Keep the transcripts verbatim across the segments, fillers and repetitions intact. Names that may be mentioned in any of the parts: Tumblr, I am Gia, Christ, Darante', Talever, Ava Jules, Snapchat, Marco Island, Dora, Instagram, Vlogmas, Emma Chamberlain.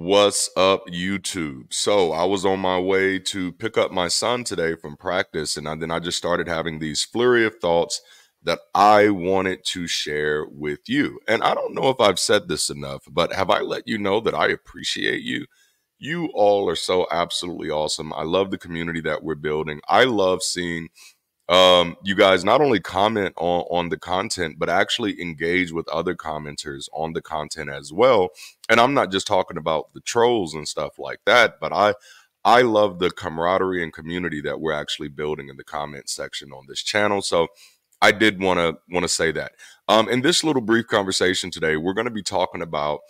What's up, YouTube? So I was on my way to pick up my son today from practice, and I, then I just started having these flurry of thoughts that I wanted to share with you. And I don't know if I've said this enough, but have I let you know that I appreciate you? You all are so absolutely awesome. I love the community that we're building. I love seeing um, you guys not only comment on, on the content, but actually engage with other commenters on the content as well. And I'm not just talking about the trolls and stuff like that, but I, I love the camaraderie and community that we're actually building in the comment section on this channel. So I did want to want to say that. Um, in this little brief conversation today, we're going to be talking about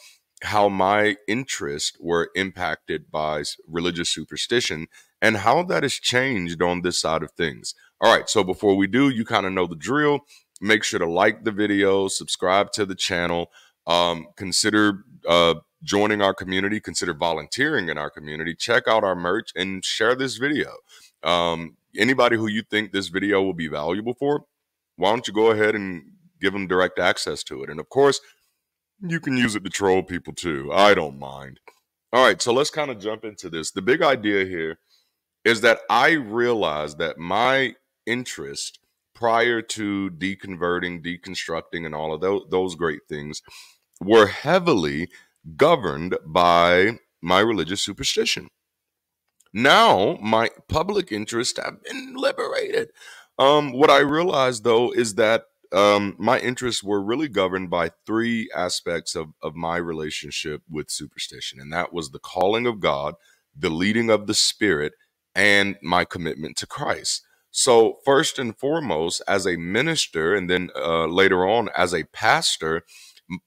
how my interests were impacted by religious superstition and how that has changed on this side of things. All right, so before we do, you kind of know the drill. Make sure to like the video, subscribe to the channel, um, consider uh, joining our community, consider volunteering in our community, check out our merch, and share this video. Um, anybody who you think this video will be valuable for, why don't you go ahead and give them direct access to it? And of course, you can use it to troll people too. I don't mind. All right, so let's kind of jump into this. The big idea here is that I realized that my interest prior to deconverting, deconstructing, and all of those, those great things were heavily governed by my religious superstition. Now, my public interests have been liberated. Um, what I realized, though, is that um, my interests were really governed by three aspects of, of my relationship with superstition, and that was the calling of God, the leading of the Spirit, and my commitment to Christ. So first and foremost, as a minister, and then uh, later on as a pastor,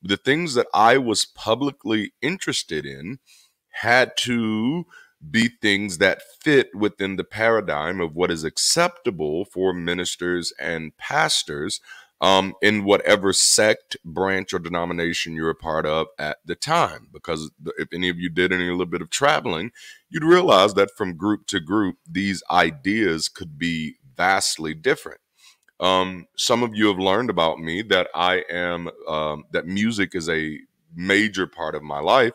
the things that I was publicly interested in had to be things that fit within the paradigm of what is acceptable for ministers and pastors um, in whatever sect, branch, or denomination you're a part of at the time. Because if any of you did any little bit of traveling, you'd realize that from group to group, these ideas could be vastly different. Um, some of you have learned about me that I am, um, that music is a major part of my life.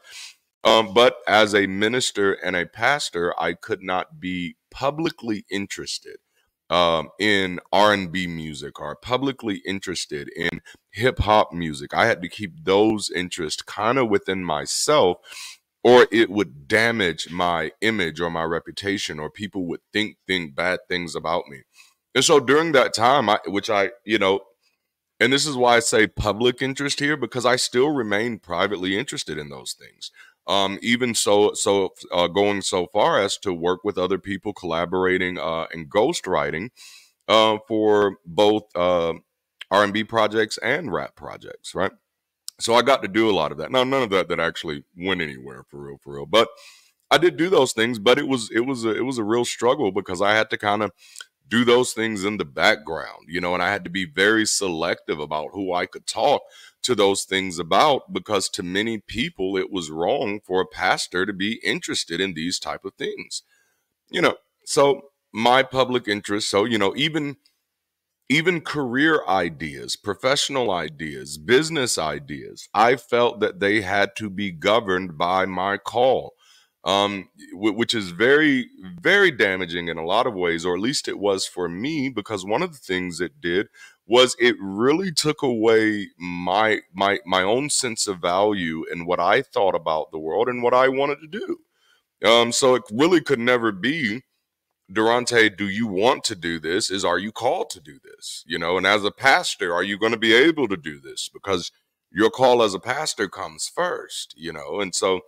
Um, but as a minister and a pastor, I could not be publicly interested um, in R and B music or publicly interested in hip hop music. I had to keep those interests kind of within myself, or it would damage my image or my reputation, or people would think, think bad things about me. And so during that time, I, which I, you know, and this is why I say public interest here, because I still remain privately interested in those things. Um, even so, so uh, going so far as to work with other people, collaborating uh, and ghostwriting uh, for both uh, R and B projects and rap projects, right? So I got to do a lot of that. Now, none of that that actually went anywhere, for real, for real. But I did do those things. But it was it was a, it was a real struggle, because I had to kind of do those things in the background, you know, and I had to be very selective about who I could talk to those things about, because to many people, it was wrong for a pastor to be interested in these type of things, you know. So my public interest, so, you know, even, even career ideas, professional ideas, business ideas, I felt that they had to be governed by my call. Um, which is very, very damaging in a lot of ways, or at least it was for me, because one of the things it did was it really took away my, my, my own sense of value and what I thought about the world and what I wanted to do. Um, so it really could never be, Darante, do you want to do this? Is, are you called to do this? You know, and as a pastor, are you going to be able to do this? Because your call as a pastor comes first, you know, and so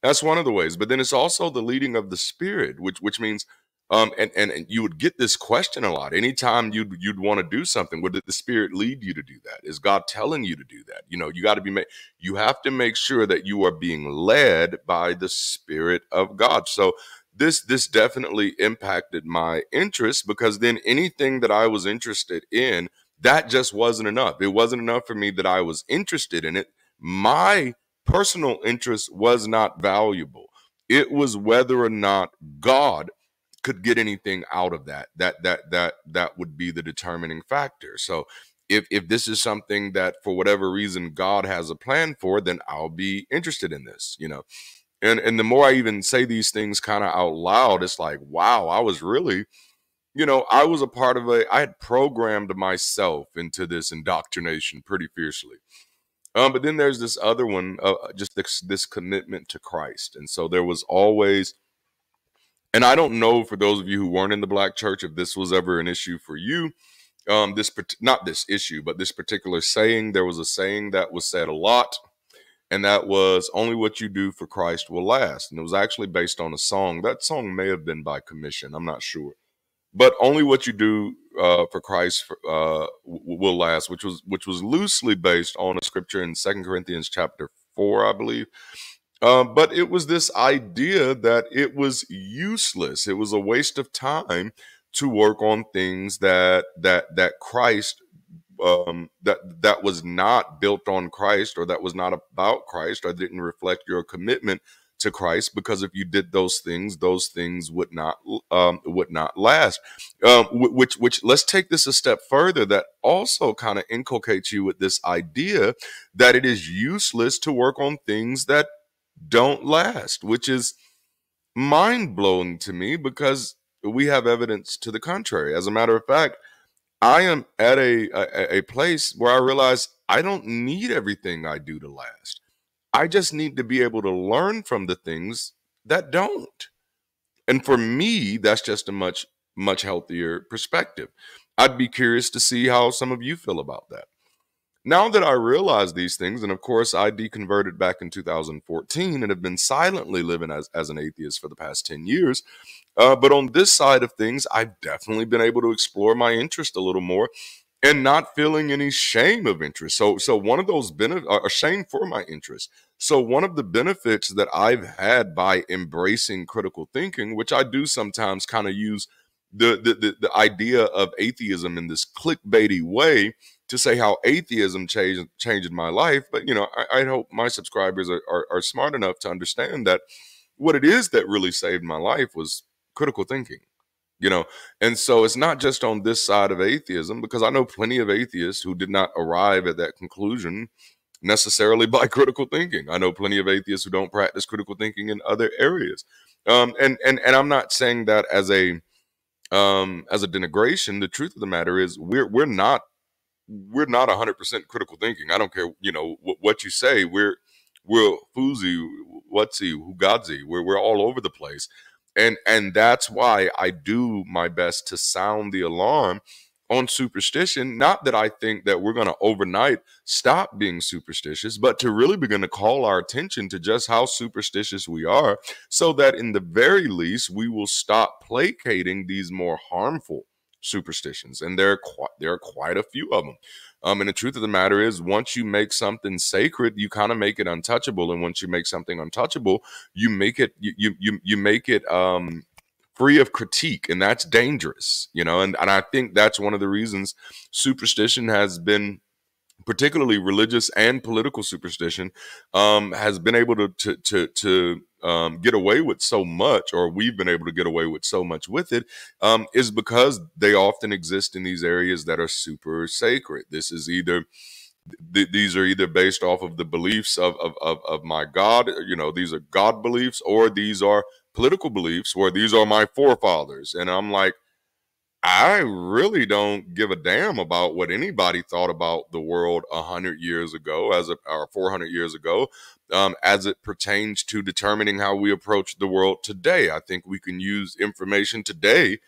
that's one of the ways. But then it's also the leading of the Spirit, which which means, um, and, and, and you would get this question a lot. Anytime you'd, you'd want to do something, would the Spirit lead you to do that? Is God telling you to do that? You know, you got to be, you have to make sure that you are being led by the Spirit of God. So this, this definitely impacted my interest, because then anything that I was interested in, that just wasn't enough. It wasn't enough for me that I was interested in it. My personal interest was not valuable. It was whether or not God could get anything out of that. That that that that would be the determining factor. So if if this is something that for whatever reason God has a plan for, then I'll be interested in this, you know. And and the more I even say these things kind of out loud, it's like, wow, I was really, you know, I was a part of a, I had programmed myself into this indoctrination pretty fiercely. Um, but then there's this other one, uh, just this, this commitment to Christ. And so there was always, and I don't know, for those of you who weren't in the Black church, if this was ever an issue for you, um, this, not this issue, but this particular saying, there was a saying that was said a lot. And that was, only what you do for Christ will last. And it was actually based on a song. That song may have been by Commission, I'm not sure. But only what you do uh, for Christ uh, will last, which was which was loosely based on a scripture in Second Corinthians chapter four, I believe. Uh, but it was this idea that it was useless. It was a waste of time to work on things that that that Christ Um, that that was not built on Christ, or that was not about Christ, or didn't reflect your commitment to Christ, because if you did those things, those things would not um, would not last. Um, which which let's take this a step further. That also kind of inculcates you with this idea that it is useless to work on things that don't last, which is mind-blowing to me, because we have evidence to the contrary. As a matter of fact, I am at a, a, a place where I realize I don't need everything I do to last. I just need to be able to learn from the things that don't. And for me, that's just a much, much healthier perspective. I'd be curious to see how some of you feel about that. Now that I realize these things, and of course I deconverted back in two thousand fourteen and have been silently living as, as an atheist for the past ten years. Uh, but on this side of things, I've definitely been able to explore my interest a little more and not feeling any shame of interest. So, so one of those benefits, or shame for my interest. So one of the benefits that I've had by embracing critical thinking, which I do sometimes kind of use the, the, the, the idea of atheism in this clickbaity way to say how atheism changed, changed my life. But, you know, I, I hope my subscribers are, are, are smart enough to understand that what it is that really saved my life was critical thinking, you know. And so it's not just on this side of atheism, because I know plenty of atheists who did not arrive at that conclusion necessarily by critical thinking. I know plenty of atheists who don't practice critical thinking in other areas. Um, and and and I'm not saying that as a um, as a denigration. The truth of the matter is we're we're not we're not one hundred percent critical thinking. I don't care, you know, what, what you say. We're we're Fuzi, Whatzi, Hugadzi. We're we're all over the place. And and that's why I do my best to sound the alarm on superstition. Not that I think that we're going to overnight stop being superstitious, but to really begin to call our attention to just how superstitious we are, so that in the very least we will stop placating these more harmful superstitions. And there are quite, there are quite a few of them. Um, and the truth of the matter is, once you make something sacred, you kind of make it untouchable. And once you make something untouchable, you make it you you you make it um, free of critique, and that's dangerous, you know. And and I think that's one of the reasons superstition has been, particularly religious and political superstition, um, has been able to to to, to um, get away with so much, or we've been able to get away with so much with it, um, is because they often exist in these areas that are super sacred. This is either, th these are either based off of the beliefs of, of, of, of my God, you know, these are God beliefs, or these are political beliefs, or these are my forefathers. And I'm like, I really don't give a damn about what anybody thought about the world a hundred years ago, as a, or four hundred years ago, um, as it pertains to determining how we approach the world today. I think we can use information today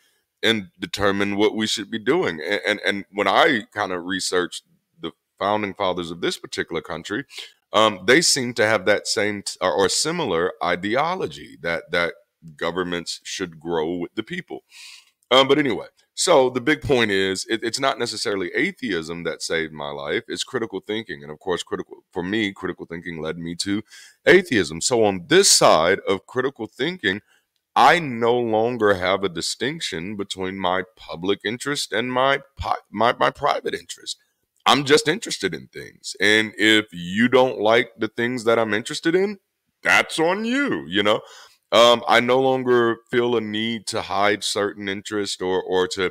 and determine what we should be doing. And and, and when I kind of researched the founding fathers of this particular country, um, they seem to have that same or, or similar ideology that that governments should grow with the people. Um, but anyway, so the big point is, it, it's not necessarily atheism that saved my life. It's critical thinking. And of course, critical for me, critical thinking led me to atheism. So on this side of critical thinking, I no longer have a distinction between my public interest and my, my, my private interest. I'm just interested in things. And if you don't like the things that I'm interested in, that's on you, you know. Um, I no longer feel a need to hide certain interest or or to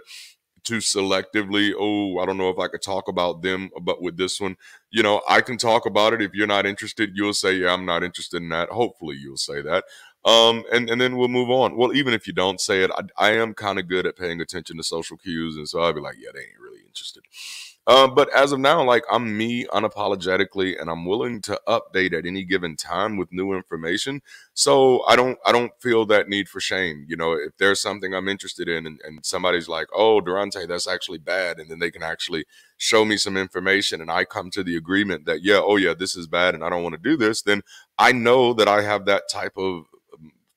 too selectively. Oh, I don't know if I could talk about them, but with this one, you know, I can talk about it. If you're not interested, you'll say, yeah, I'm not interested in that. Hopefully you'll say that. Um, and, and then we'll move on. Well, even if you don't say it, I, I am kind of good at paying attention to social cues. And so I'll be like, yeah, they ain't really interested. Uh, but as of now, like, I'm me unapologetically, and I'm willing to update at any given time with new information. So I don't, I don't feel that need for shame. You know, if there's something I'm interested in and, and somebody's like, oh, Darante, that's actually bad. And then they can actually show me some information and I come to the agreement that, yeah, oh yeah, this is bad and I don't want to do this. Then I know that I have that type of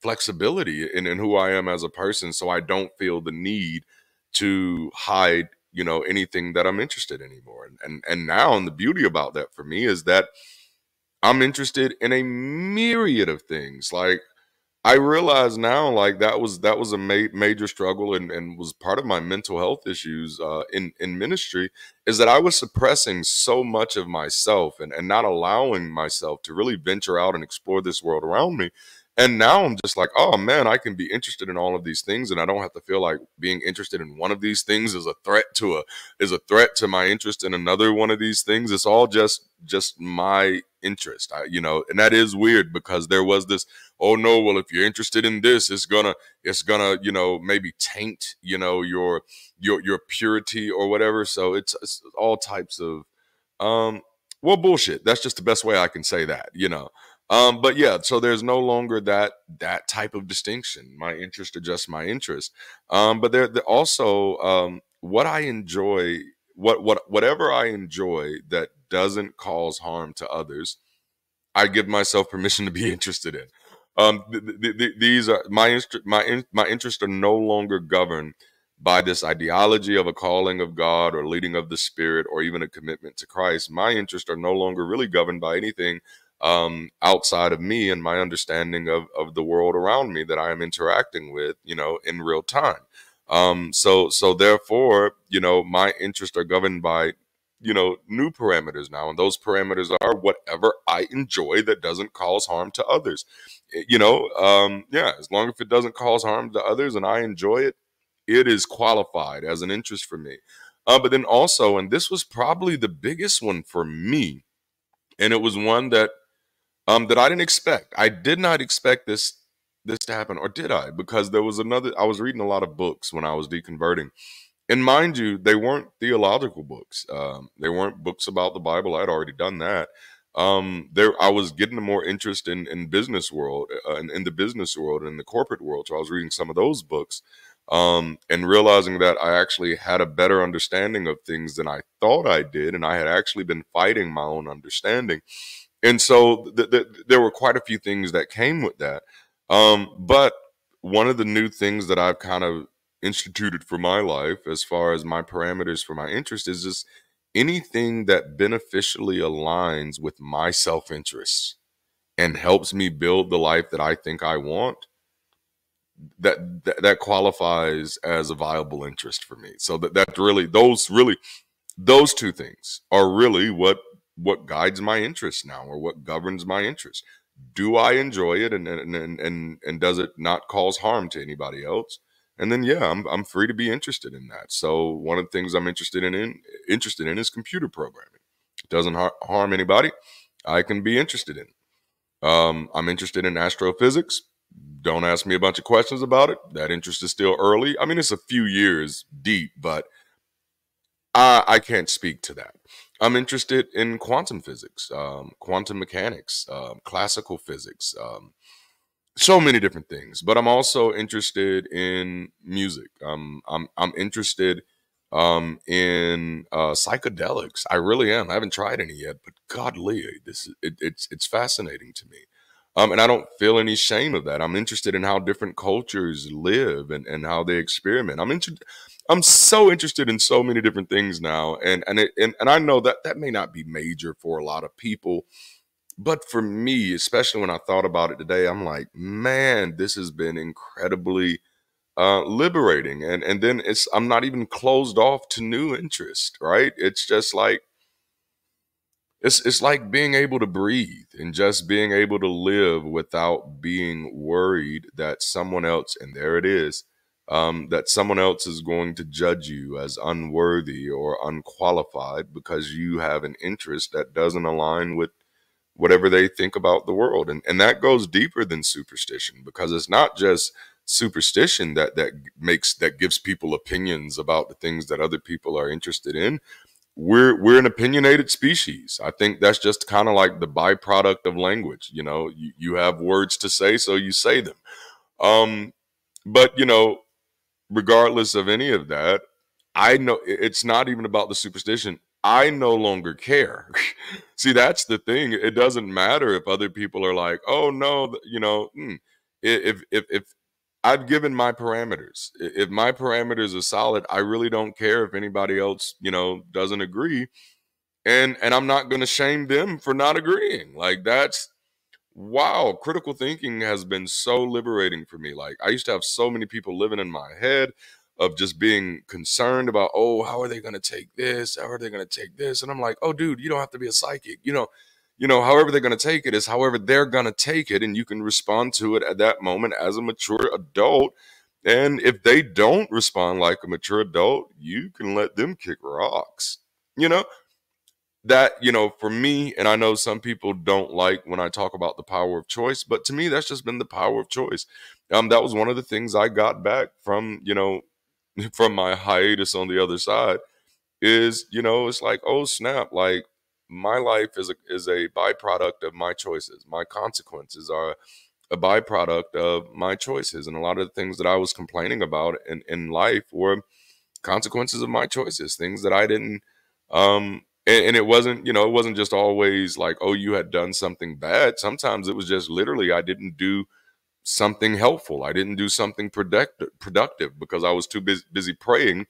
flexibility in, in who I am as a person. So I don't feel the need to hide, you know, anything that I'm interested in anymore. And, and, and now, and the beauty about that for me is that I'm interested in a myriad of things. Like, I realize now, like, that was, that was a ma major struggle and, and was part of my mental health issues uh, in, in ministry, is that I was suppressing so much of myself and, and not allowing myself to really venture out and explore this world around me. And now I'm just like, oh man, I can be interested in all of these things, and I don't have to feel like being interested in one of these things is a threat to a is a threat to my interest in another one of these things. It's all just just my interest, I, you know. And that is weird, because there was this, oh no, well if you're interested in this, it's gonna it's gonna you know, maybe taint, you know, your your your purity or whatever. So it's, it's all types of um well bullshit. That's just the best way I can say that, you know. Um, but yeah, so there's no longer that that type of distinction. My interest are just my interest. Um, but there also um, what I enjoy, what what whatever I enjoy that doesn't cause harm to others, I give myself permission to be interested in. Um, th th th these are my my in my interests are no longer governed by this ideology of a calling of God or leading of the Spirit or even a commitment to Christ. My interests are no longer really governed by anything Um, outside of me and my understanding of, of the world around me that I am interacting with, you know, in real time. Um, so, so therefore, you know, my interests are governed by, you know, new parameters now. And those parameters are whatever I enjoy that doesn't cause harm to others. You know, um, yeah, as long as it doesn't cause harm to others and I enjoy it, it is qualified as an interest for me. Uh, but then also, and this was probably the biggest one for me, and it was one that Um, that I didn't expect. I did not expect this this to happen, or did I? Because there was another, I was reading a lot of books when I was deconverting. And mind you, they weren't theological books. Um, they weren't books about the Bible. I'd already done that. Um, there, I was getting more interest in, in business world, uh, in, in the business world and in the corporate world. So I was reading some of those books um, and realizing that I actually had a better understanding of things than I thought I did. And I had actually been fighting my own understanding. And so th th there were quite a few things that came with that. Um, but one of the new things that I've kind of instituted for my life, as far as my parameters for my interest, is just anything that beneficially aligns with my self-interest and helps me build the life that I think I want, that, that, that qualifies as a viable interest for me. So that, that really, those really, those two things are really what, what guides my interest now, or what governs my interest. Do I enjoy it, and and and and does it not cause harm to anybody else? And then yeah, I'm I'm free to be interested in that. So one of the things I'm interested in, in interested in is computer programming. It doesn't har harm anybody. I can be interested in it. Um, I'm interested in astrophysics. Don't ask me a bunch of questions about it. That interest is still early. I mean, it's a few years deep, but I I can't speak to that. I'm interested in quantum physics, um, quantum mechanics, um, classical physics, um, so many different things. But I'm also interested in music. Um, I'm, I'm interested um, in uh, psychedelics. I really am. I haven't tried any yet, but godly, this is, it, it's it's fascinating to me. Um, and I don't feel any shame of that. I'm interested in how different cultures live and and how they experiment. I'm interested. I'm so interested in so many different things now. And, and, it, and, and I know that that may not be major for a lot of people, but for me, especially when I thought about it today, I'm like, man, this has been incredibly uh, liberating. And, and then it's, I'm not even closed off to new interest, right? It's just like, It's, it's like being able to breathe and just being able to live without being worried that someone else, and there it is, um, that someone else is going to judge you as unworthy or unqualified because you have an interest that doesn't align with whatever they think about the world. And, and that goes deeper than superstition, because it's not just superstition that, that makes, that gives people opinions about the things that other people are interested in. We're, we're an opinionated species. I think that's just kind of like the byproduct of language. You know, you, you have words to say, so you say them. Um, but, you know, regardless of any of that, I know it's not even about the superstition. I no longer care. See, that's the thing. It doesn't matter if other people are like, oh, no, you know, mm. if, if, if I've given my parameters, if my parameters are solid, I really don't care if anybody else, you know, doesn't agree. And, and I'm not going to shame them for not agreeing. Like, that's, wow, critical thinking has been so liberating for me. Like, I used to have so many people living in my head of just being concerned about, oh, how are they going to take this? How are they going to take this? And I'm like, oh, dude, you don't have to be a psychic. You know, you know, however they're going to take it is however they're going to take it. And you can respond to it at that moment as a mature adult. And if they don't respond like a mature adult, you can let them kick rocks. You know, that, you know, for me, and I know some people don't like when I talk about the power of choice, but to me, that's just been the power of choice. Um, that was one of the things I got back from, you know, from my hiatus on the other side is, you know, it's like, oh snap, like my life is a, is a byproduct of my choices. My consequences are a byproduct of my choices. And a lot of the things that I was complaining about in, in life were consequences of my choices, things that I didn't, um, and, and it wasn't, you know, it wasn't just always like, oh, you had done something bad. Sometimes it was just literally, I didn't do something helpful. I didn't do something productive because I was too busy praying,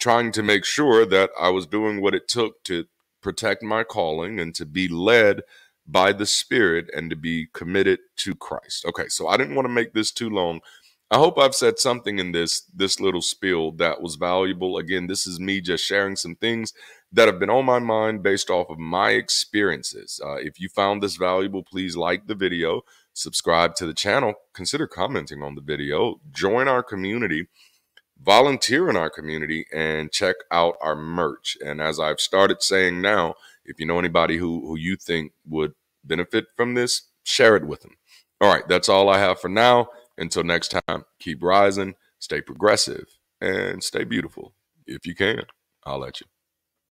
trying to make sure that I was doing what it took to protect my calling and to be led by the Spirit and to be committed to Christ. Okay, so I didn't want to make this too long. I hope I've said something in this, this little spiel that was valuable. Again, this is me just sharing some things that have been on my mind based off of my experiences. Uh, if you found this valuable, please like the video, subscribe to the channel, consider commenting on the video, join our community, volunteer in our community, and check out our merch. And as I've started saying now, if you know anybody who, who you think would benefit from this, share it with them. All right, that's all I have for now. Until next time, keep rising, stay progressive, and stay beautiful. If you can, I'll let you.